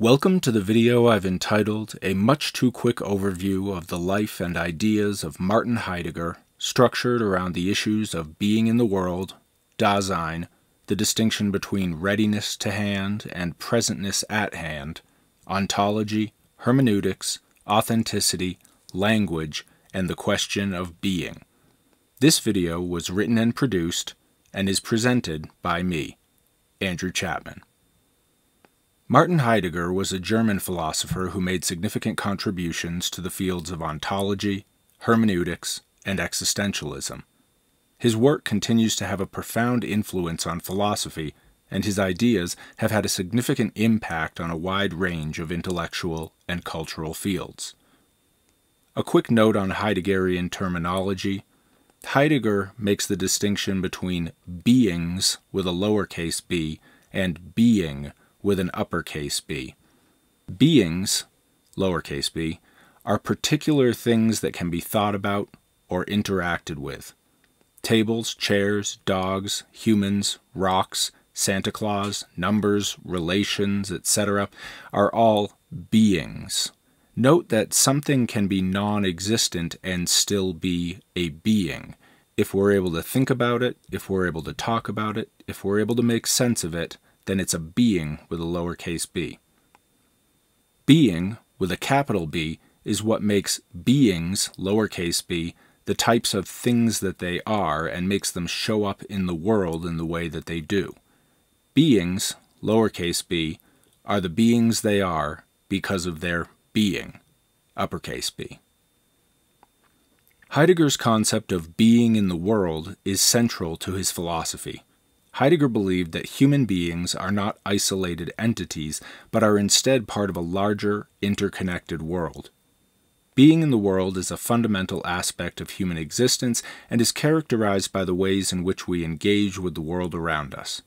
Welcome to the video I've entitled A Much Too Quick Overview of the Life and Ideas of Martin Heidegger, structured around the issues of being in the world, Dasein, the distinction between readiness to hand and presentness at hand, ontology, hermeneutics, authenticity, language, and the question of being. This video was written and produced and is presented by me, Andrew Chapman. Martin Heidegger was a German philosopher who made significant contributions to the fields of ontology, hermeneutics, and existentialism. His work continues to have a profound influence on philosophy, and his ideas have had a significant impact on a wide range of intellectual and cultural fields. A quick note on Heideggerian terminology. Heidegger makes the distinction between beings with a lowercase b and being with an uppercase B. Beings, lowercase b, are particular things that can be thought about or interacted with. Tables, chairs, dogs, humans, rocks, Santa Claus, numbers, relations, etc. are all beings. Note that something can be non-existent and still be a being, if we're able to think about it, if we're able to talk about it, if we're able to make sense of it, then it's a being with a lowercase b. Being, with a capital B, is what makes beings, lowercase b, the types of things that they are and makes them show up in the world in the way that they do. Beings, lowercase b, are the beings they are because of their being, uppercase B. Heidegger's concept of being in the world is central to his philosophy. Heidegger believed that human beings are not isolated entities, but are instead part of a larger, interconnected world. Being in the world is a fundamental aspect of human existence and is characterized by the ways in which we engage with the world around us.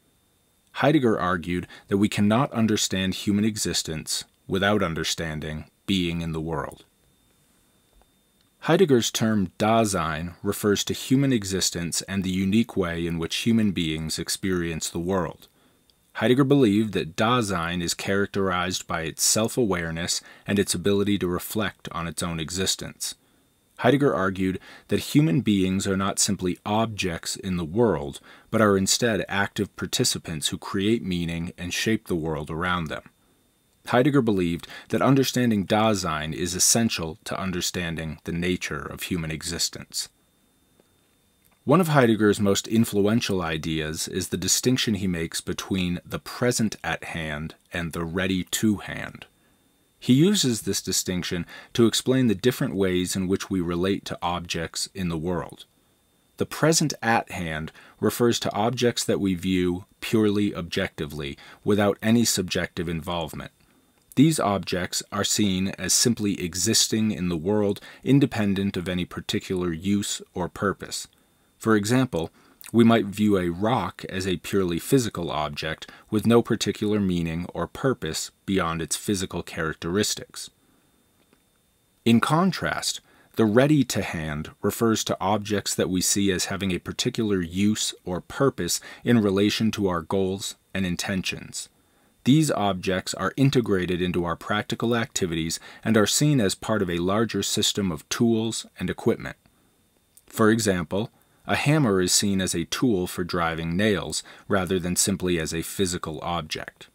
Heidegger argued that we cannot understand human existence without understanding being in the world. Heidegger's term Dasein refers to human existence and the unique way in which human beings experience the world. Heidegger believed that Dasein is characterized by its self-awareness and its ability to reflect on its own existence. Heidegger argued that human beings are not simply objects in the world, but are instead active participants who create meaning and shape the world around them. Heidegger believed that understanding Dasein is essential to understanding the nature of human existence. One of Heidegger's most influential ideas is the distinction he makes between the present at hand and the ready to hand. He uses this distinction to explain the different ways in which we relate to objects in the world. The present at hand refers to objects that we view purely objectively, without any subjective involvement. These objects are seen as simply existing in the world, independent of any particular use or purpose. For example, we might view a rock as a purely physical object with no particular meaning or purpose beyond its physical characteristics. In contrast, the ready to hand refers to objects that we see as having a particular use or purpose in relation to our goals and intentions. These objects are integrated into our practical activities and are seen as part of a larger system of tools and equipment. For example, a hammer is seen as a tool for driving nails rather than simply as a physical object.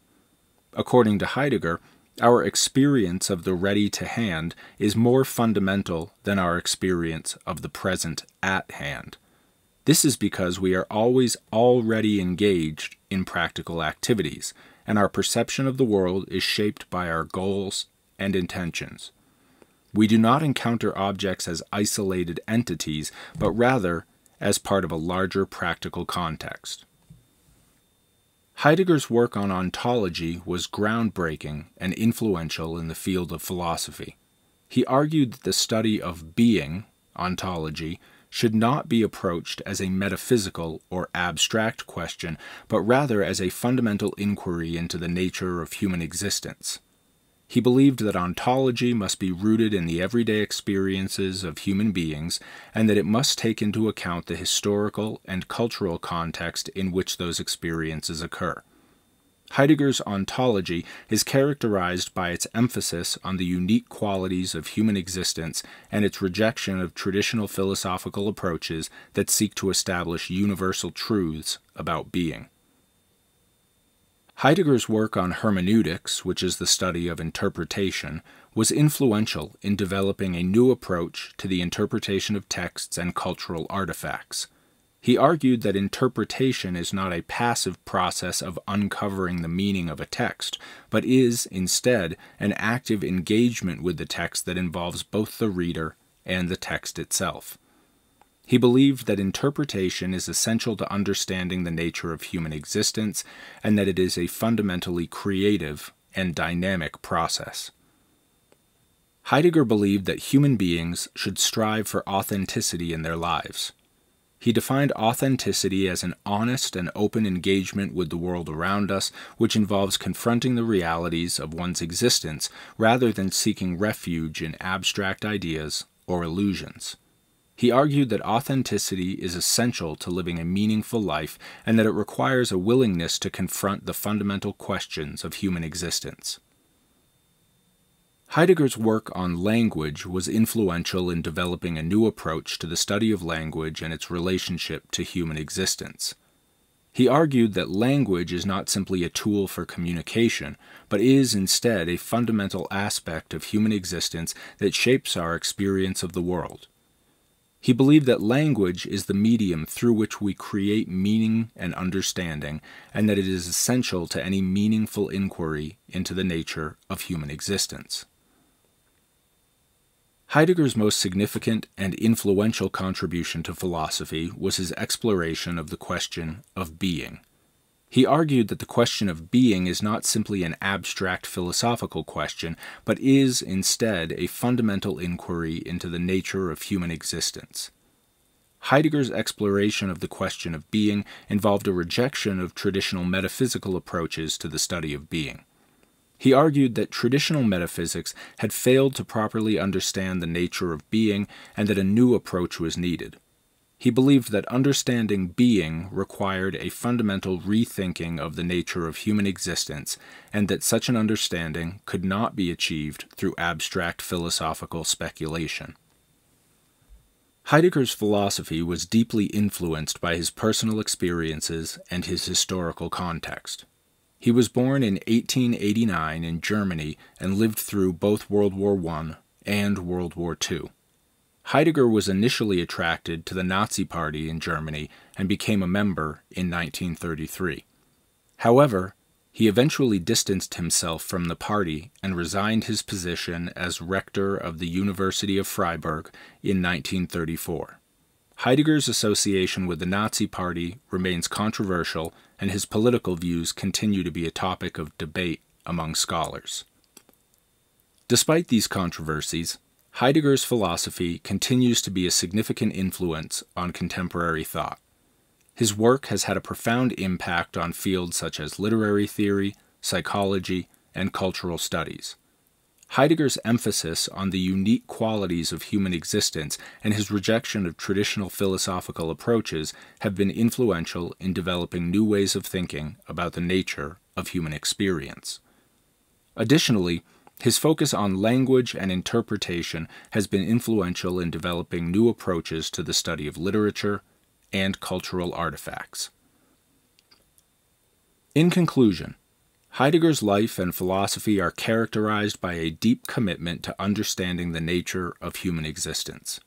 According to Heidegger, our experience of the ready to hand is more fundamental than our experience of the present at hand. This is because we are always already engaged in practical activities, and our perception of the world is shaped by our goals and intentions. We do not encounter objects as isolated entities, but rather as part of a larger practical context. Heidegger's work on ontology was groundbreaking and influential in the field of philosophy. He argued that the study of being, ontology, should not be approached as a metaphysical or abstract question, but rather as a fundamental inquiry into the nature of human existence. He believed that ontology must be rooted in the everyday experiences of human beings, and that it must take into account the historical and cultural context in which those experiences occur. Heidegger's ontology is characterized by its emphasis on the unique qualities of human existence and its rejection of traditional philosophical approaches that seek to establish universal truths about being. Heidegger's work on hermeneutics, which is the study of interpretation, was influential in developing a new approach to the interpretation of texts and cultural artifacts. He argued that interpretation is not a passive process of uncovering the meaning of a text, but is, instead, an active engagement with the text that involves both the reader and the text itself. He believed that interpretation is essential to understanding the nature of human existence, and that it is a fundamentally creative and dynamic process. Heidegger believed that human beings should strive for authenticity in their lives. He defined authenticity as an honest and open engagement with the world around us, which involves confronting the realities of one's existence rather than seeking refuge in abstract ideas or illusions. He argued that authenticity is essential to living a meaningful life and that it requires a willingness to confront the fundamental questions of human existence. Heidegger's work on language was influential in developing a new approach to the study of language and its relationship to human existence. He argued that language is not simply a tool for communication, but is instead a fundamental aspect of human existence that shapes our experience of the world. He believed that language is the medium through which we create meaning and understanding, and that it is essential to any meaningful inquiry into the nature of human existence. Heidegger's most significant and influential contribution to philosophy was his exploration of the question of being. He argued that the question of being is not simply an abstract philosophical question, but is, instead, a fundamental inquiry into the nature of human existence. Heidegger's exploration of the question of being involved a rejection of traditional metaphysical approaches to the study of being. He argued that traditional metaphysics had failed to properly understand the nature of being and that a new approach was needed. He believed that understanding being required a fundamental rethinking of the nature of human existence, and that such an understanding could not be achieved through abstract philosophical speculation. Heidegger's philosophy was deeply influenced by his personal experiences and his historical context. He was born in 1889 in Germany and lived through both World War I and World War II. Heidegger was initially attracted to the Nazi Party in Germany and became a member in 1933. However, he eventually distanced himself from the party and resigned his position as rector of the University of Freiburg in 1934. Heidegger's association with the Nazi Party remains controversial, and his political views continue to be a topic of debate among scholars. Despite these controversies, Heidegger's philosophy continues to be a significant influence on contemporary thought. His work has had a profound impact on fields such as literary theory, psychology, and cultural studies. Heidegger's emphasis on the unique qualities of human existence and his rejection of traditional philosophical approaches have been influential in developing new ways of thinking about the nature of human experience. Additionally, his focus on language and interpretation has been influential in developing new approaches to the study of literature and cultural artifacts. In conclusion, Heidegger's life and philosophy are characterized by a deep commitment to understanding the nature of human existence.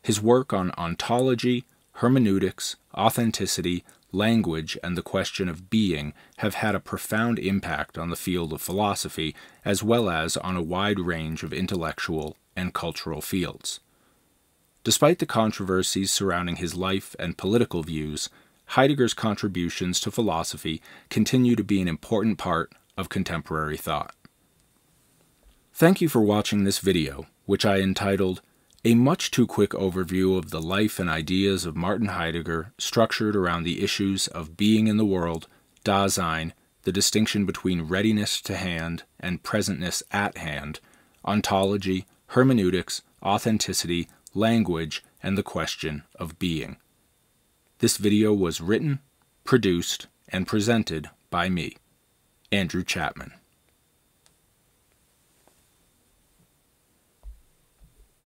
His work on ontology, hermeneutics, authenticity, language, and the question of being have had a profound impact on the field of philosophy, as well as on a wide range of intellectual and cultural fields. Despite the controversies surrounding his life and political views, Heidegger's contributions to philosophy continue to be an important part of contemporary thought. Thank you for watching this video, which I entitled "A Much Too Quick Overview of the Life and Ideas of Martin Heidegger Structured Around the Issues of Being in the World, Dasein, the Distinction Between Readiness to Hand and Presentness at Hand, Ontology, Hermeneutics, Authenticity, Language, and the Question of Being." This video was written, produced, and presented by me. Andrew Chapman.